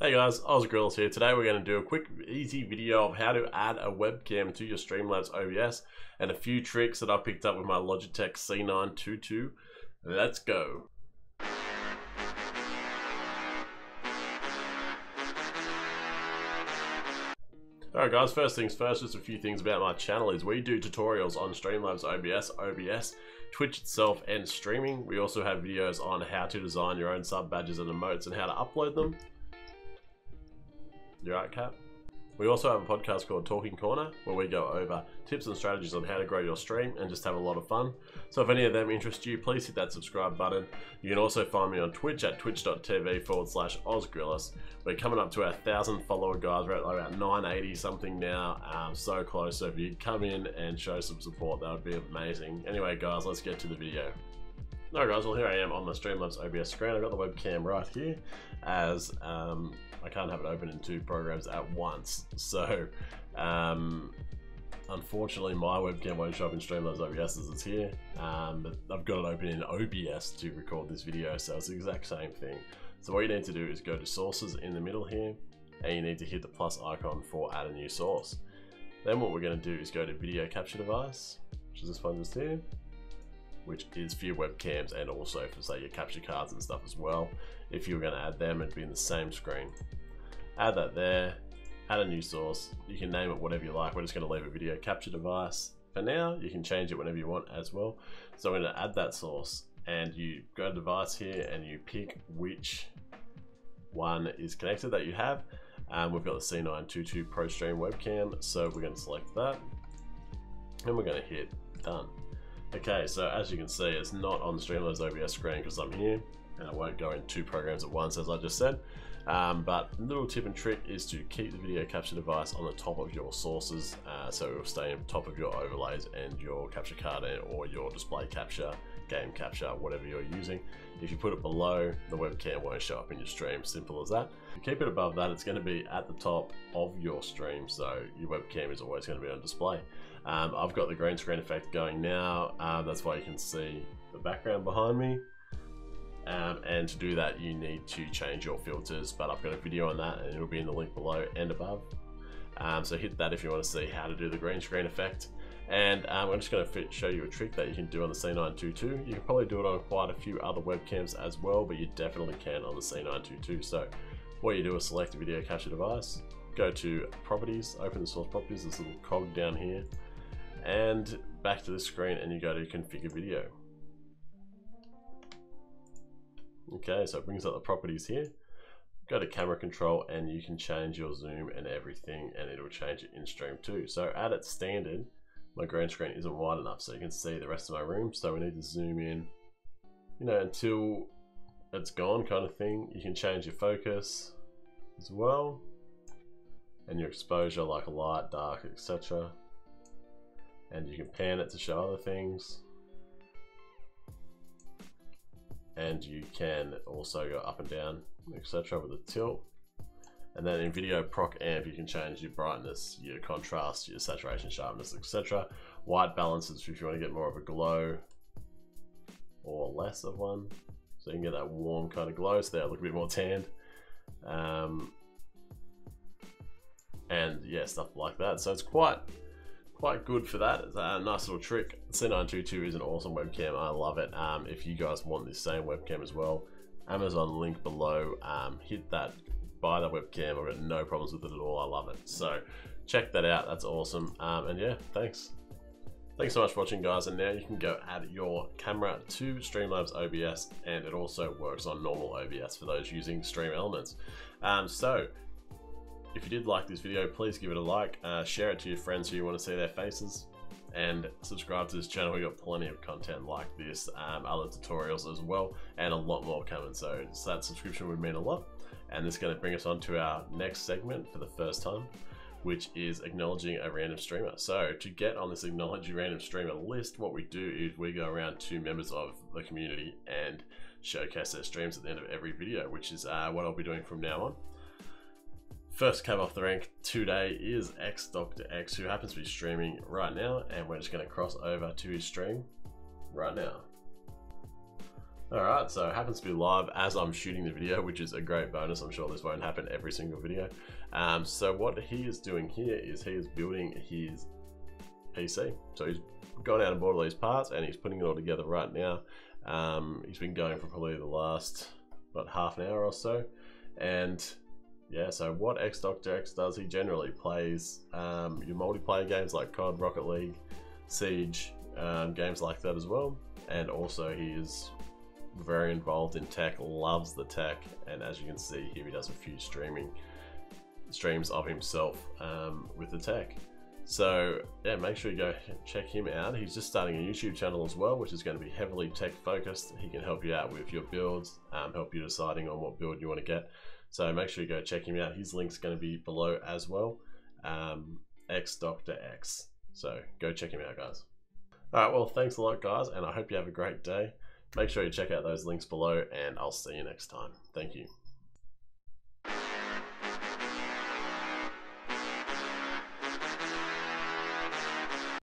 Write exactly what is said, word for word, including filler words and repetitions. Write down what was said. Hey guys, OzGrills here. Today we're going to do a quick easy video of how to add a webcam to your Streamlabs O B S and a few tricks that I picked up with my Logitech C nine twenty-two. Let's go. Alright guys, first things first, just a few things about my channel is we do tutorials on Streamlabs O B S, O B S, Twitch itself and streaming. We also have videos on how to design your own sub badges and emotes and how to upload them. You're right, Cap. We also have a podcast called Talking Corner where we go over tips and strategies on how to grow your stream and just have a lot of fun. So if any of them interest you, please hit that subscribe button. You can also find me on Twitch at twitch.tv forward slash OzGrills. We're coming up to our thousand follower guys. We're at like about nine eighty something now. Um, so close. So if you'd come in and show some support, that would be amazing. Anyway guys, let's get to the video. No guys, well here I am on the Streamlabs O B S screen. I've got the webcam right here as um, I can't have it open in two programs at once. So um, unfortunately my webcam won't show up in Streamlabs O B S as it's here. Um, but I've got it open in O B S to record this video, so it's the exact same thing. So what you need to do is go to sources in the middle here and you need to hit the plus icon for add a new source. Then what we're going to do is go to video capture device, which is this one just here, which is for your webcams and also for say your capture cards and stuff as well. If you were gonna add them, it'd be in the same screen. Add that there, add a new source. You can name it whatever you like. We're just gonna leave a video capture device for now. You can change it whenever you want as well. So I'm gonna add that source and you go to device here and you pick which one is connected that you have. Um, we've got the C nine twenty-two Pro Stream webcam. So we're gonna select that and we're gonna hit done. Okay, so as you can see, it's not on the Streamlabs O B S screen because I'm here and I won't go in two programs at once as I just said. Um, but a little tip and trick is to keep the video capture device on the top of your sources uh, so it will stay on top of your overlays and your capture card or your display capture, game capture, whatever you're using. If you put it below, the webcam won't show up in your stream, simple as that. If you keep it above that, it's going to be at the top of your stream, so your webcam is always going to be on display. Um, I've got the green screen effect going now, uh, that's why you can see the background behind me. Um, and to do that, you need to change your filters, but I've got a video on that and it'll be in the link below and above. Um, so hit that if you want to see how to do the green screen effect. And um, I'm just going to show you a trick that you can do on the C nine twenty-two. You can probably do it on quite a few other webcams as well, but you definitely can on the C nine twenty-two. So what you do is select a video capture device, go to properties, open the source properties, this little cog down here, and back to the screen and you go to configure video. Okay, so it brings up the properties here. Go to camera control and you can change your zoom and everything and it'll change it in stream too. So at its standard, my green screen isn't wide enough so you can see the rest of my room. So we need to zoom in, you know, until it's gone kind of thing. You can change your focus as well and your exposure like a light, dark, et cetera. And you can pan it to show other things. And you can also go up and down, et cetera with a tilt. And then in video proc amp, you can change your brightness, your contrast, your saturation, sharpness, et cetera. White balances if you want to get more of a glow or less of one. So you can get that warm kind of glow, so they look a bit more tanned. Um, and yeah, stuff like that. So it's quite, quite good for that. It's a nice little trick. C nine twenty-two is an awesome webcam. I love it. Um, if you guys want this same webcam as well, Amazon link below, um, hit that, buy that webcam. I've got no problems with it at all. I love it. So check that out. That's awesome. Um, and yeah, thanks. Thanks so much for watching guys. And now you can go add your camera to Streamlabs O B S and it also works on normal O B S for those using Stream Elements. Um, so if you did like this video, please give it a like, uh, share it to your friends who you want to see their faces, and subscribe to this channel. We've got plenty of content like this, um, other tutorials as well, and a lot more coming. So just that subscription would mean a lot. And this is going to bring us on to our next segment for the first time, which is acknowledging a random streamer. So to get on this acknowledge a random streamer list, what we do is we go around to members of the community and showcase their streams at the end of every video, which is uh, what I'll be doing from now on. First cab off the rank today is xDOCTAx, who happens to be streaming right now, and we're just going to cross over to his stream right now. Alright, so it happens to be live as I'm shooting the video, which is a great bonus. I'm sure this won't happen every single video. Um, so what he is doing here is he is building his P C. So he's gone out and bought all these parts and he's putting it all together right now. Um, he's been going for probably the last, what, half an hour or so. And yeah, so what xDOCTAx does, he generally plays um, your multiplayer games like C O D, Rocket League, Siege, um, games like that as well. And also he is very involved in tech, loves the tech, and as you can see here, he does a few streaming streams of himself um, with the tech. So yeah, make sure you go check him out. He's just starting a YouTube channel as well, which is going to be heavily tech focused. He can help you out with your builds, um, help you deciding on what build you want to get. So make sure you go check him out. His link's going to be below as well. Um, xDOCTAx. So go check him out, guys. All right, well, thanks a lot, guys, and I hope you have a great day. Make sure you check out those links below, and I'll see you next time. Thank you.